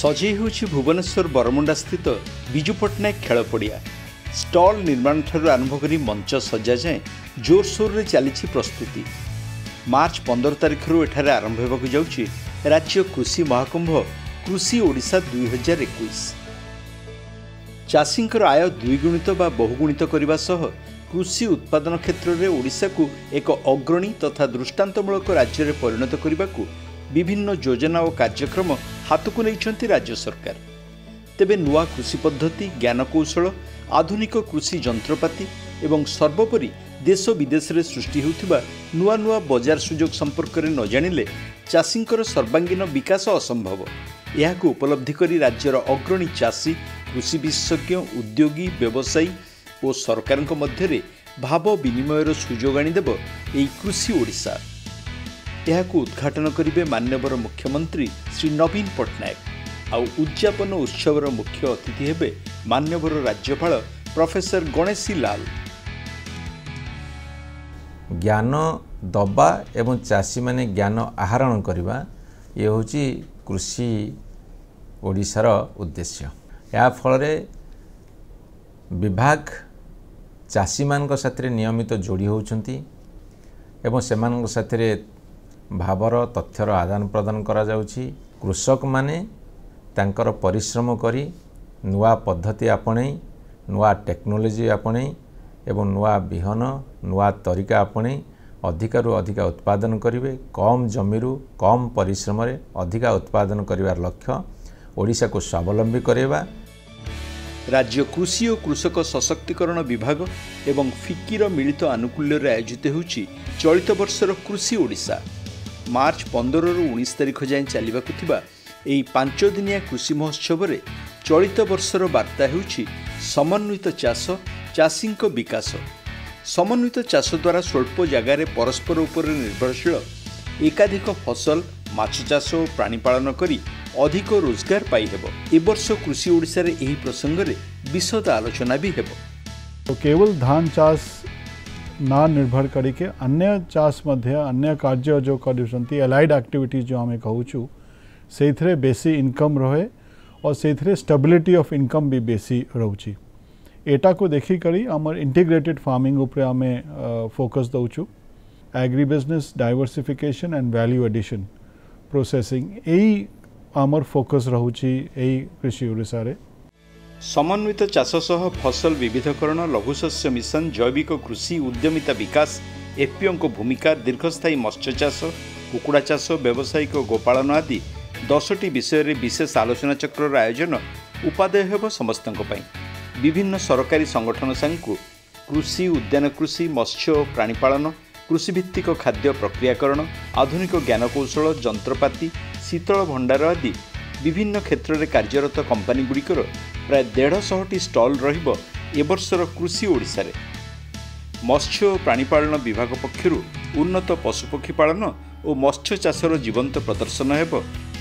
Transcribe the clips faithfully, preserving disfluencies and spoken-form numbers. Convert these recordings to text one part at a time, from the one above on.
सजे भुवनेश्वर बरमुंडा स्थित बिजु पट्टनायक खेल पड़िया स्टल निर्माण ठारू आरंभ करी मंच सज्जा जाए जोरसोर रे चली प्रस्तुति। मार्च पंदर तारिख रु एठारे आरंभ होबाकु जाउछि राज्य कृषि महाकुंभ कृषि ओडिशा दुई हजार इक्कीस। चाषींकर आय द्विगुणित बा बहुगुणित करिबा सह कृषि उत्पादन क्षेत्र में ओडिशा को एक अग्रणी तथा दृष्टांतमूलक राज्य में परिणत करने विभिन्न योजना और कार्यक्रम हाथ को नहीं राज्य सरकार। तेबे नुआ कृषि पद्धति, ज्ञान कौशल, आधुनिक कृषि जंत्रपाति एवं सर्वोपरि देश विदेश में सृष्टि होता नुआ नुआ बजार सुजोग संपर्क में न जानिले चाषींकर सर्वांगीन विकास असंभव। यह को उपलब्धि करी राज्यर अग्रणी चाषी, कृषि विशेषज्ञ, उद्योगी, व्यवसायी और सरकार मध्य भाव विनिमयर सुजोग आनीदेव यही कृषि ओडिशा। यह को उद्घाटन करेंगे माननीय मुख्यमंत्री श्री नवीन पट्टनायक। आउ उद्यापन उत्सवर मुख्य अतिथि हेबे माननीय राज्यपाल प्रोफेसर गणेशी लाल। ज्ञान दबा एवं चाषी माने ज्ञान आहरण करवा ये होची कृषि ओडिशार उद्देश्य। या फलरे विभाग चाषी मानक साथरे नियमित जोड़ी होचंती एवं सेमानक साथरे भावर तथ्यर आदान प्रदान करा जाउछि। कृषक माने तांकर परिश्रम करी नुआ पद्धति आपणई, नुआ टेक्नोलोजी आपणई एवं नुआ बिहन नुआ तरीका आपणई अधिकारु अधिका उत्पादन करिवे। कम जमीरु कम परिश्रम रे अधिका उत्पादन करिवार लक्ष्य ओडिशा को स्वावलंबी करेवा। राज्य कृषि और कृषक सशक्तिकरण विभाग एवं फिक्कीर मिलित आनुकूल्य आयोजित होउछि चलित वर्षर कृषि ओडिशा। मार्च पंदर रु उन्नीस तारिख जाए चलवाकू यही पांच दिनिया कृषि महोत्सव में चलित वर्षर वार्ता हेउछि समन्वित चाष, चाषींक विकास। समन्वित चाष द्वारा स्वल्प जगार परस्पर उपर निर्भरशील एकाधिक फसल, माछ चाष और प्राणी पालन करी अधिक रोजगार पाइब। ए वर्ष कृषि ओडिशा रे एही प्रसंग रे विशद आलोचना भी हेबो। तो केवल धान चाष ना निर्भर करके अन्य चाष मध्य अन्य कार्य जो करूँगी एलाइड एक्टिविटीज जो आम कहूँ से बेसी इनकम रहे और से स्टेबिलिटी ऑफ इनकम भी बेसी रोचे। एटा को देखी करी आमर इंटीग्रेटेड फार्मिंग उपरे आमे फोकस दौचु। Agri business diversification and value addition processing यही आमर फोकस रोचे यही कृषि ओडिशा रे। समन्वित चाष सह फसल विविधकरण, लघुशस्य मिशन, जैविक कृषि, उद्यमिता विकास, एफपीओ को भूमिका, दीर्घस्थायी मत्स्य चाष, कुकुड़ा चाष, व्यावसायिक गोपालन आदि दसटी विषय में विशेष आलोचना चक्र आयोजन उपादेय हेब समस्तंक पई। विभिन्न सरकारी संगठन संगु कृषि, उद्यान कृषि, मत्स्य और प्राणीपालन, कृषिभित्तिक खाद्य प्रक्रियाकरण, आधुनिक ज्ञानकौशल, जंत्रपाति, शीतल भंडार आदि विभिन्न क्षेत्र में कार्यरत कंपनी गुड़िकर प्राय डेढ़शहटी स्टल रहिब ए वर्षर कृषि ओडिशा रे। मत्स्य और प्राणीपालन विभाग पक्षर उन्नत पशुपक्षी पालन और मत्स्य चाषर जीवंत प्रदर्शन हेब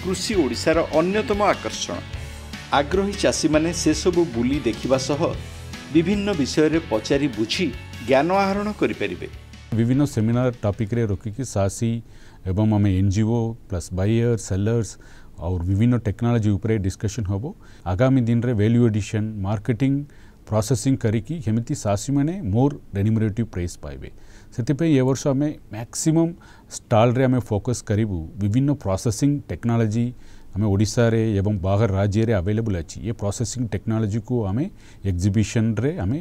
कृषि ओडिशार अन्यतम आकर्षण। आग्रही चाषी माने से सबु बुली देखिबा सह विभिन्न विषय रे पचारि बुझी ज्ञान आहरण करि परिबे। विभिन्न सेमिनार टॉपिक रे रखिकी सासी एवं आमे एनजीओ प्लस बायर सेलर्स और विभिन्न टेक्नोलॉजी उपरे डिस्कशन होबो। आगामी दिन रे वैल्यू एडिशन, मार्केटिंग, प्रोसेसिंग करिकी हेमिति सासी माने मोर रेन्यूमरेटिव प्राइस पाइबे। सेतिपई ए वर्ष आमे मैक्सिमम स्टॉल रे आमे फोकस करिबू। विभिन्न प्रोसेसिंग टेक्नोलॉजी आमे ओडिशा रे एवं बाहर राज्य रे अवेलेबल अछि। ये प्रोसेसिंग टेक्नोलॉजी को आमे एग्जिबिशन रे आमे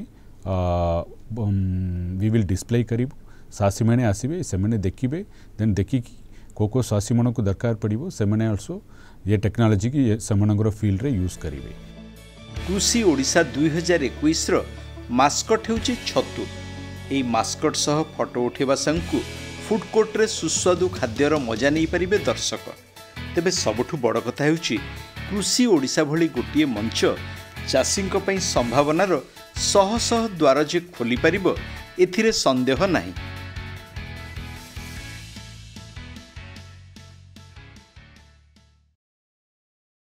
वी विल डिस्प्ले करिबू। सासी माने आसीबे, सेमाने देखिबे, देन देखि को को सासी मन को दरकार पड़िबो सेमाने आल्सो ये टेक्नोलॉजी की सेमानंगर फील्ड रे यूज करिवे। कृषि ओडिशा दुई हजार इक्कीस रो मास्कट हेउची छतु। एई मास्कट सह फोटो उठेबा संकु फूड कोर्ट रे सुस्वादु खाद्यर मजा नै परिबे दर्शक। तेबे सबठु बड़ कथा हेउची कृषि ओडिशा भली गोटिए मंच चाषींक पई संभावनार शह शह द्वार जे खोली परिबो एथिरे संदेह नाही।